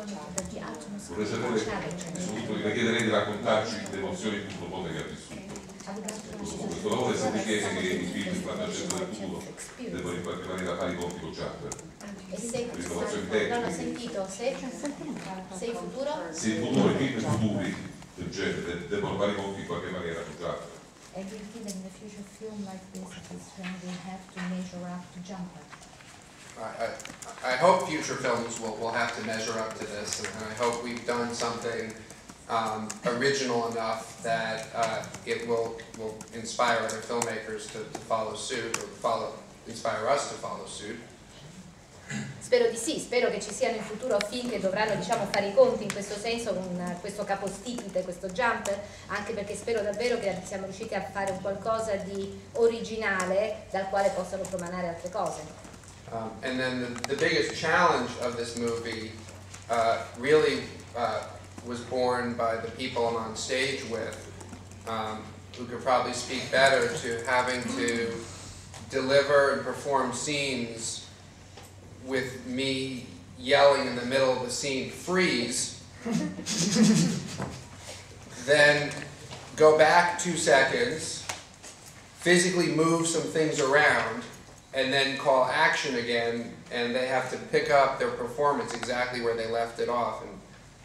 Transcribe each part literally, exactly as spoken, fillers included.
Vorrei sapere, soprattutto vi chiederei di raccontarci le emozioni più profonde che ha vissuto questo lavoro e se vi chiede che i film quaranta cento del futuro devono in qualche maniera fare i conti con Jumper. Non ho sentito, se il futuro? Se il futuro, i film futuri del genere devono fare i conti in qualche maniera con Jumper. Every kid in the future film like this is when we have to measure up to Jumper. I, I, I hope future films will, will have to measure up to this, and I hope we've done something um, original enough that uh, it will, will inspire other filmmakers to, to follow suit, or follow, inspire us to follow suit. Spero di sì, spero che ci siano in futuro film che dovranno, diciamo, fare i conti in questo senso con questo capostipite, questo Jumper, anche perché spero davvero che siamo riusciti a fare un qualcosa di originale dal quale possano promanare altre cose. Um, and then the, the biggest challenge of this movie uh, really uh, was borne by the people I'm on stage with, um, who could probably speak better to having to deliver and perform scenes with me yelling in the middle of the scene, "freeze," then go back two seconds, physically move some things around, and then call action again, and they have to pick up their performance exactly where they left it off, and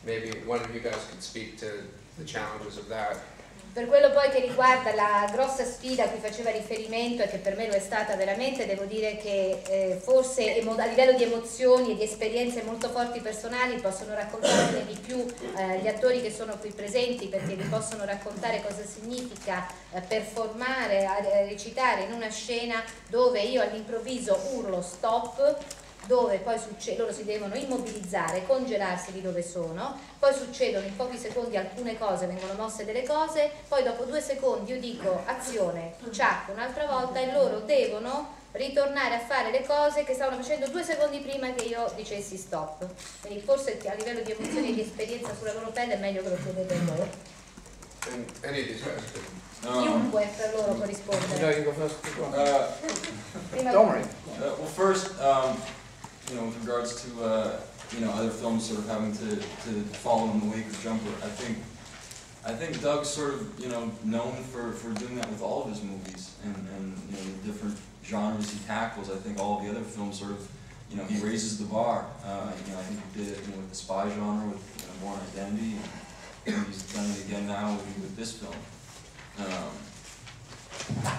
maybe one of you guys could speak to the challenges of that. Per quello poi che riguarda la grossa sfida a cui faceva riferimento e che per me lo è stata veramente, devo dire che eh, forse a livello di emozioni e di esperienze molto forti personali possono raccontarne di più eh, gli attori che sono qui presenti, perché vi possono raccontare cosa significa eh, performare, eh, recitare in una scena dove io all'improvviso urlo stop, dove poi succede, loro si devono immobilizzare, congelarsi di dove sono, poi succedono in pochi secondi alcune cose, vengono mosse delle cose, poi dopo due secondi io dico azione, ciacco un'altra volta e loro devono ritornare a fare le cose che stavano facendo due secondi prima che io dicessi stop. Quindi forse a livello di emozioni e di esperienza sulla loro pelle è meglio che lo chiedete voi. Chiunque per loro può rispondere. Well, first, um, you know, with regards to uh, you know, other films sort of having to, to follow in the wake of Jumper, I think I think Doug's sort of, you know, known for, for doing that with all of his movies and, and you know, the different genres he tackles. I think all of the other films sort of, you know, he raises the bar. Uh, you know, I think he did it, you know, with the spy genre with, you know, Bourne Identity, and he's done it again now with, with this film. Um,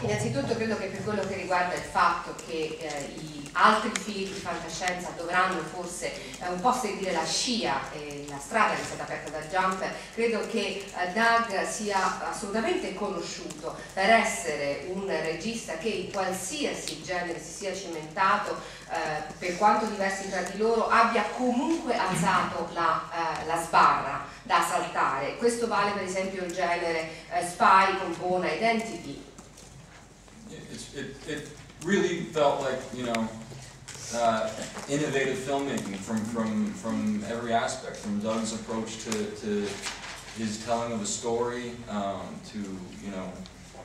Innanzitutto credo che per quello che riguarda il fatto che eh, gli altri film di fantascienza dovranno forse eh, un po' seguire la scia e la strada che è stata aperta da Jumper, credo che eh, Doug sia assolutamente conosciuto per essere un regista che in qualsiasi genere si sia cimentato, eh, per quanto diversi tra di loro, abbia comunque alzato la, eh, la sbarra da saltare. Questo vale per esempio il genere eh, spy con Bourne Identity. It, it, it really felt like, you know, uh, innovative filmmaking from, from, from every aspect, from Doug's approach to, to his telling of a story, um, to, you know,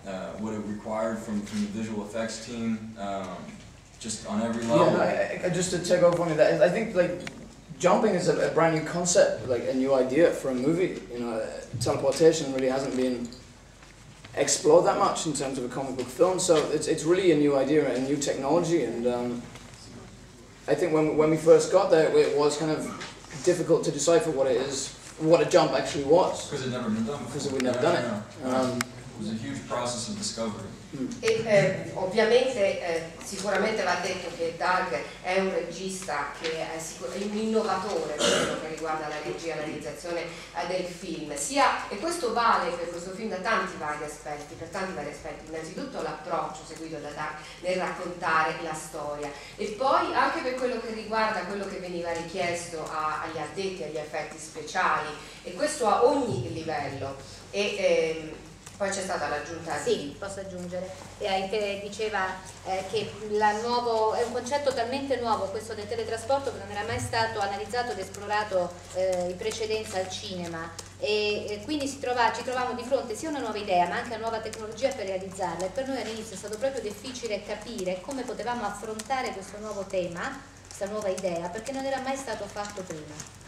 uh, what it required from, from the visual effects team, um, just on every level. Yeah, I, I, just to take off one of that, I think, like, jumping is a, a brand new concept, like a new idea for a movie. You know, teleportation really hasn't been explored that much in terms of a comic book film, so it's, it's really a new idea, a new technology, and um, I think when, when we first got there it was kind of difficult to decipher what it is, what a jump actually was. Because it had never been done before. Because we'd never done it. Um, it was a huge process of discovery. E eh, ovviamente eh, sicuramente va detto che Doug è un regista che è, è un innovatore per quello che riguarda la regia e la realizzazione eh, del film, sia, e questo vale per questo film da tanti vari aspetti, per tanti vari aspetti, innanzitutto l'approccio seguito da Doug nel raccontare la storia e poi anche per quello che riguarda quello che veniva richiesto a, agli addetti agli effetti speciali, e questo a ogni livello. E, ehm, Poi c'è stata l'aggiunta. Sì, posso aggiungere. E anche diceva eh, che la nuovo, è un concetto talmente nuovo questo del teletrasporto che non era mai stato analizzato ed esplorato eh, in precedenza al cinema. E, e quindi si trova, ci trovavamo di fronte sia a una nuova idea ma anche a una nuova tecnologia per realizzarla, e per noi all'inizio è stato proprio difficile capire come potevamo affrontare questo nuovo tema, questa nuova idea, perché non era mai stato fatto prima.